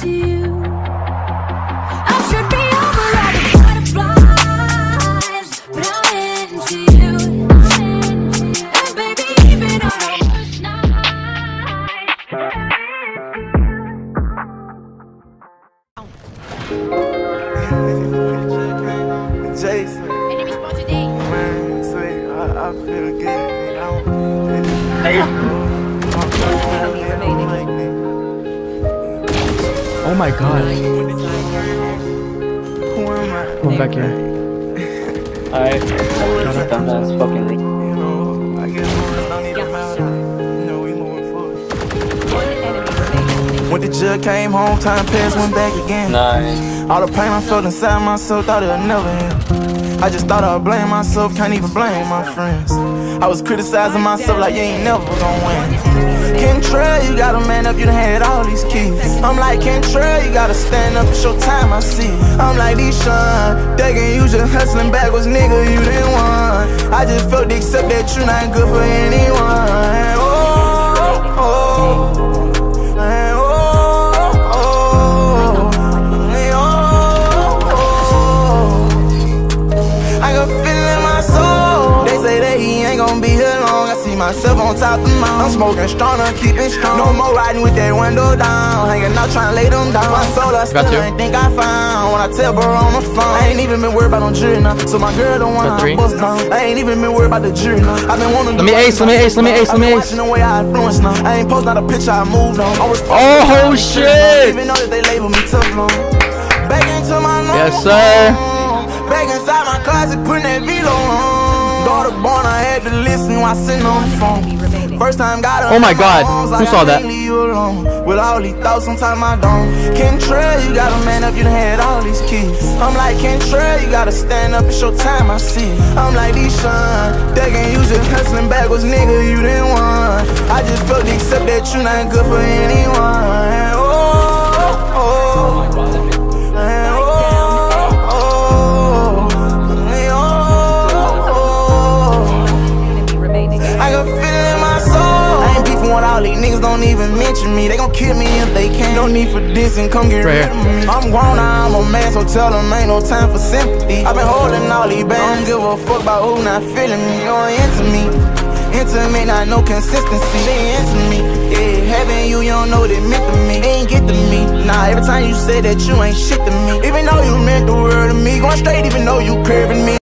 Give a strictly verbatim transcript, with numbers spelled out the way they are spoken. into you. I should be over all the butterflies, but I'm into you. And baby, even on our worst night. Jason, enemy spot today. Man, sweet, I, I feel good. I don't feel good. Oh my god. Come back here. Alright. That's fucking ridiculous. You know, I guess I don't need to matter. You know, we moving forward. When the judge came home, time passed, went back again. Nice. All the pain I felt inside myself, thought it would never end. I just thought I'd blame myself, can't even blame my friends. I was criticizing myself like you ain't never gonna win. Kentrell, you gotta man up, you done had all these keys. I'm like, Kentrell, you gotta stand up, it's your time, I see. I'm like, Deshaun, Dagan, you just hustling backwards, nigga, you didn't want. I just felt to accept that you not good for anyone. Oh, oh, oh. Myself on top of mine. I'm smoking stronger, keeping strong. No more riding with that window down. Hanging out, trying to lay them down. My soul, I still ain't think I found. When I tell her on the phone, I ain't even been worried about no jury now. So my girl don't want to bust down. I ain't even been worried about the jury now. I've been wanting to. Let me ace, let me ace, let me ace, let me ace. I've been watching the way I influence now. I ain't posting out a picture, I moved on. Oh, shit. Even though that they label me tough long. Back into my normal. Yes, sir. Back inside my closet, putting that velo on. Daughter born, I had to listen while sitting on the phone. First time got her. Oh my god, who saw that? With all these thoughts, sometimes I don't. Kentrell, you gotta man up, you done had all these keys. I'm like, Kentrell, you gotta stand up, it's your time, I see. I'm like, Deshaun, Dagan, you just hustling backwards, nigga, you didn't want. I just felt to accept that you not good for anyone. Oh, oh, oh. Don't even mention me, they gon' kill me if they can. No need for this and come get rid of me. I'm grown, I'm a man, so tell them ain't no time for sympathy. I've been holding all these bands, don't give a fuck about who not feeling me or into me. Into me, not no consistency, they into me. Yeah, having you, you don't know what it meant to me. They ain't get to me, nah, every time you say that you ain't shit to me. Even though you meant the world to me, going straight even though you curving me.